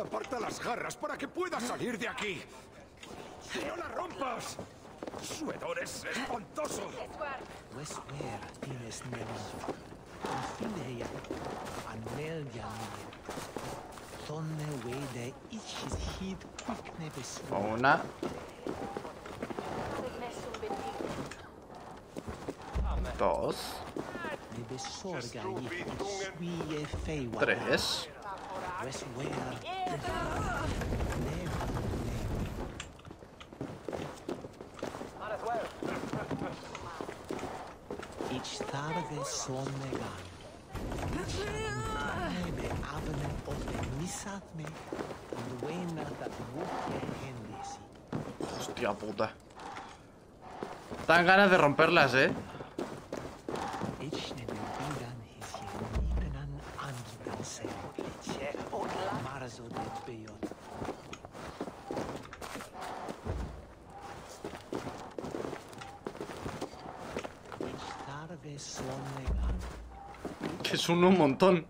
Aparta las garras para que puedas salir de aquí. ¡No la rompas! ¡Su hedor es espantoso! Westward tienes nevado. Confineya, anelya. Tonne weide ichis hid quick neves. Una. Dos. Tres. Hostia puta. Tan ganas de romperlas, eh. Que son un montón.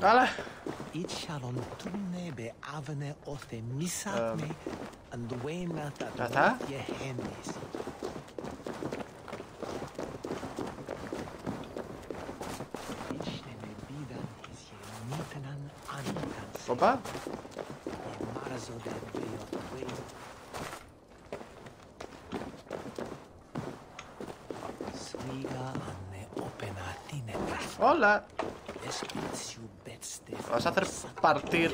Dale. ¿Ya está? ¿Opa? Hola. Vas a hacer partir.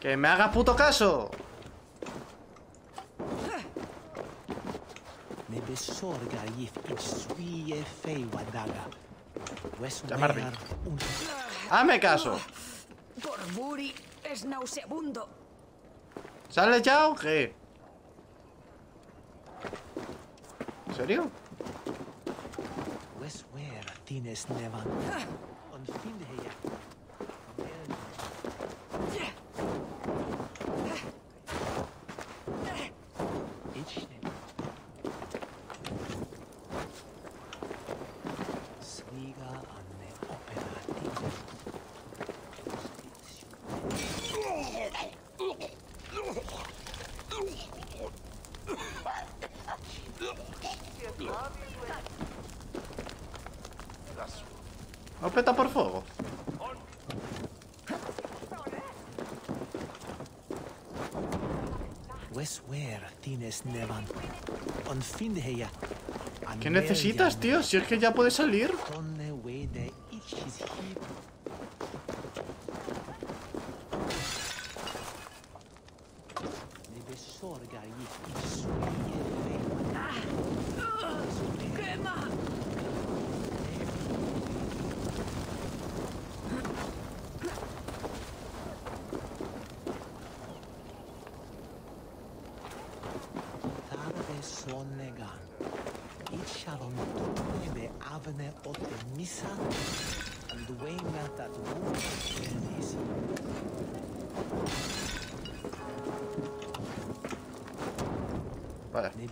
¡Que me haga puto caso! Llamarme. ¡Hame caso! ¿Sale ya o qué? ¿En serio? Tienes nevado. ¿No peta por fuego? ¿Qué necesitas, tío? Si es que ya puedes salir. Vabbè.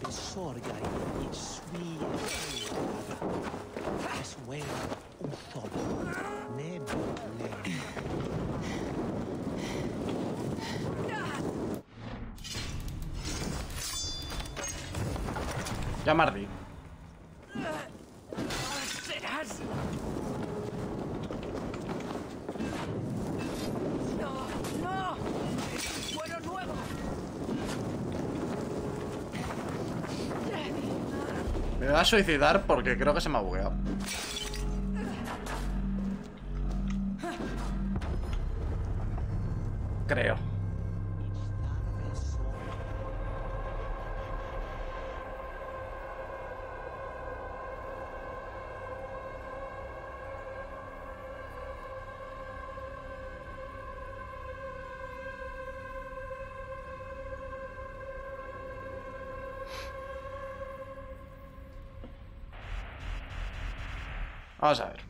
Ya Marty. Me va a suicidar porque creo que se me ha bugueado. Creo. Vamos a ver.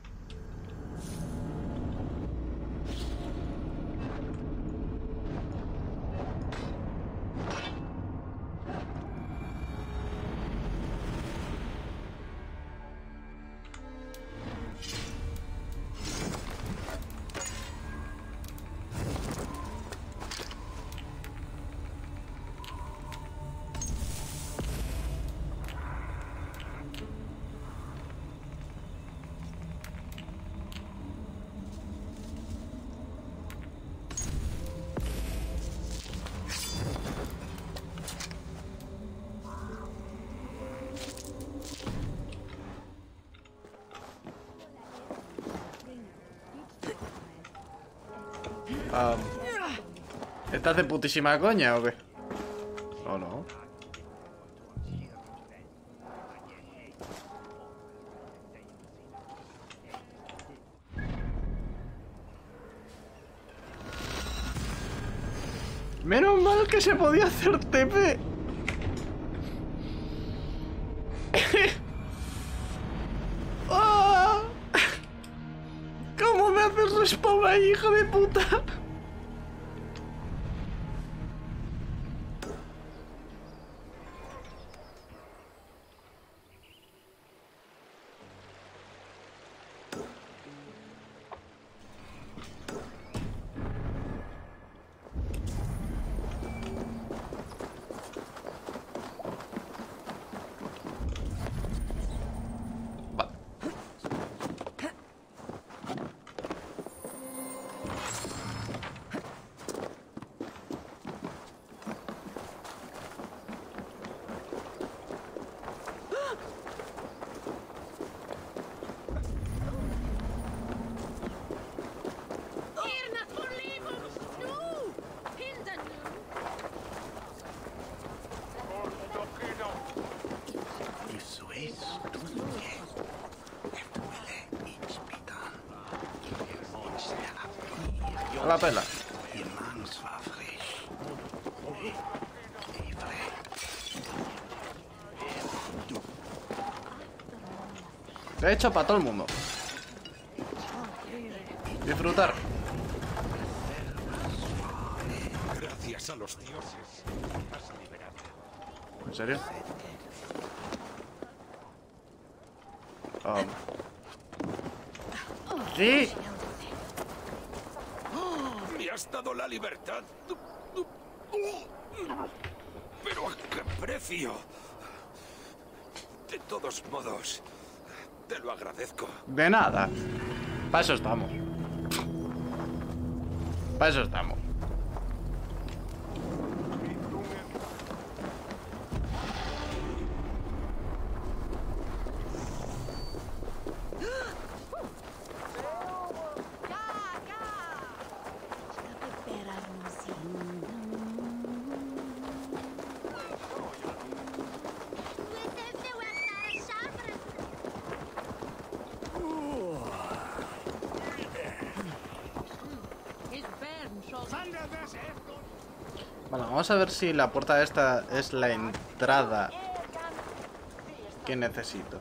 ¿Estás de putísima coña o qué? ¿O no? Menos mal que se podía hacer TP. ¡Oh! ¿Cómo me haces respawn ahí, hijo de puta? La pela. Lo he hecho para todo el mundo. Disfrutar. Gracias a los dioses. ¿En serio? Sí. ¿Has dado la libertad? ¿Pero a qué precio? De todos modos, te lo agradezco. De nada. Para eso estamos. Para eso estamos. Bueno, vamos a ver si la puerta esta es la entrada que necesito.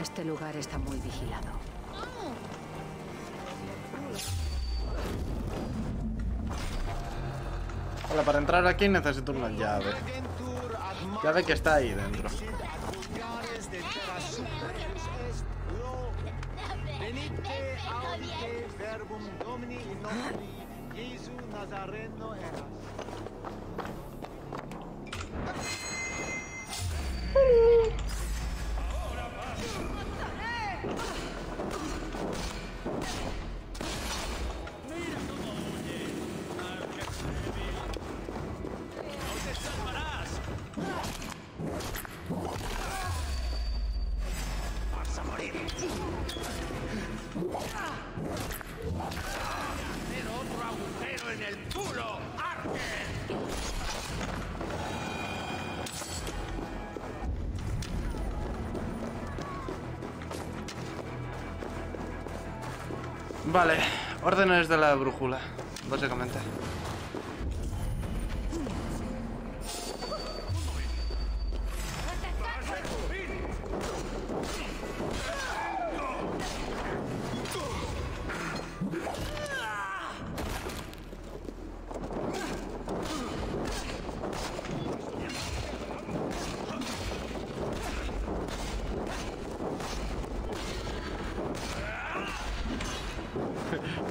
Este lugar está muy vigilado. Hola, para entrar aquí necesito una llave. Llave que está ahí dentro. Vale, órdenes de la brújula, básicamente.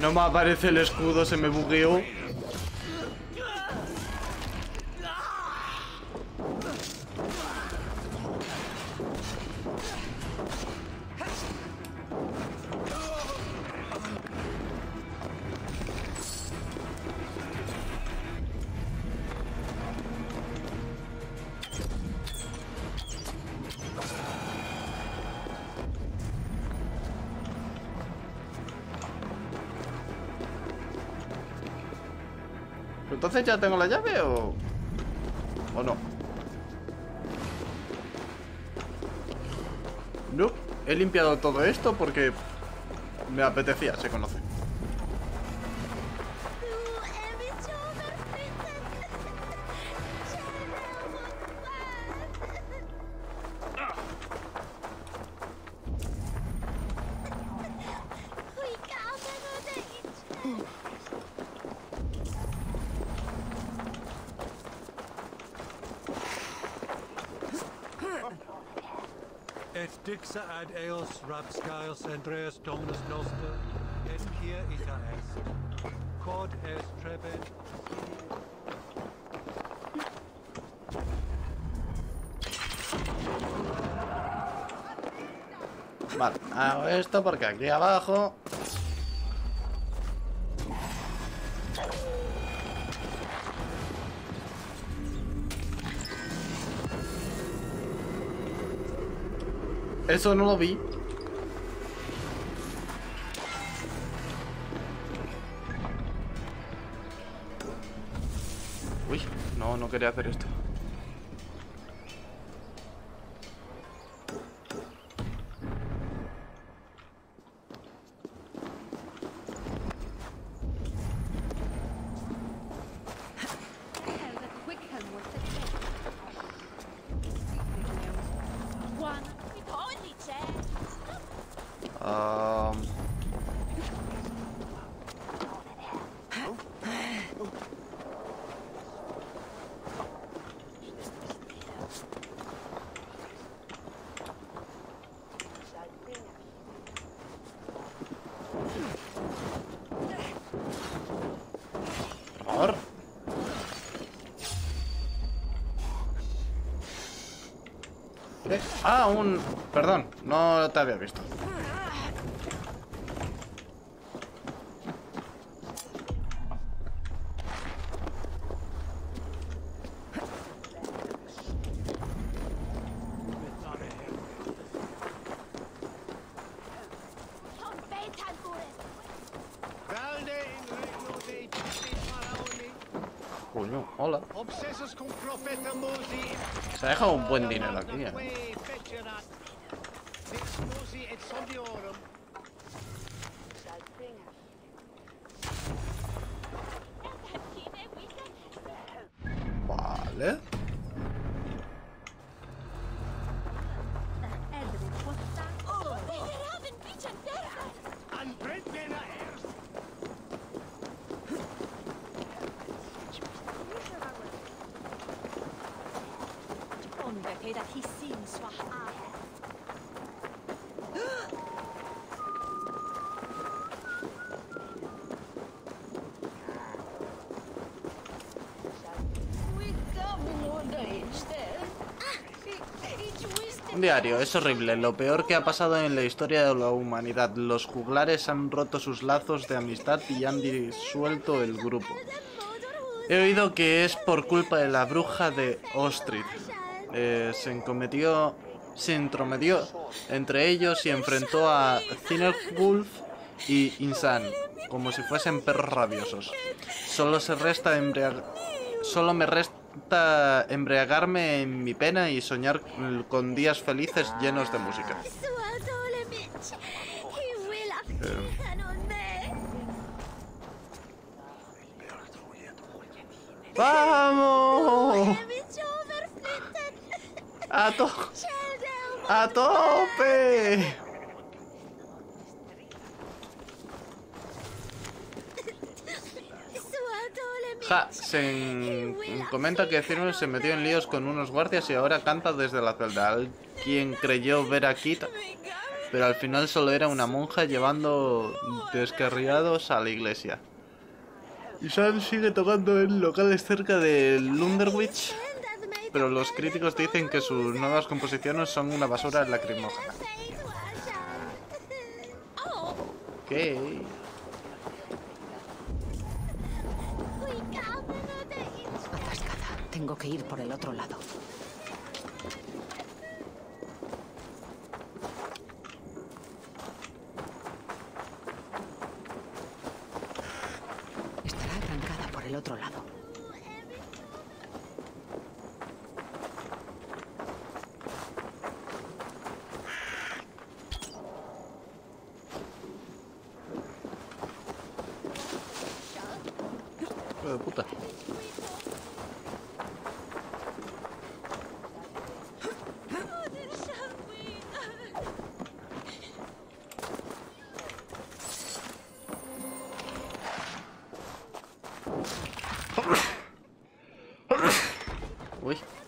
No me aparece el escudo, se me bugueó. ¿Entonces ya tengo la llave o no? No, he limpiado todo esto porque me apetecía, se conoce. Vale, hago esto porque aquí abajo. Eso no lo vi. Uy, no, no quería hacer esto. Ah, un... Perdón, no te había visto. Hola. Se ha dejado un buen dinero aquí, eh. Vale. Diario, es horrible, lo peor que ha pasado en la historia de la humanidad. Los juglares han roto sus lazos de amistad y han disuelto el grupo. He oído que es por culpa de la bruja de Ostrid. Se entrometió entre ellos y enfrentó a Thinner, Wolf y Insan, como si fuesen perros rabiosos. Solo me resta embriagarme en mi pena y soñar con días felices llenos de música. ¡Vamos! ¡A tope! Se comenta que Firmo se metió en líos con unos guardias y ahora canta desde la celda. Alguien creyó ver a Kita, pero al final solo era una monja llevando descarriados a la iglesia. Insan sigue tocando en locales cerca de Lunderwich, pero los críticos dicen que sus nuevas composiciones son una basura lacrimógena. Okay. Tengo que ir por el otro lado. Estará arrancada por el otro lado. Hijo de puta. Uy.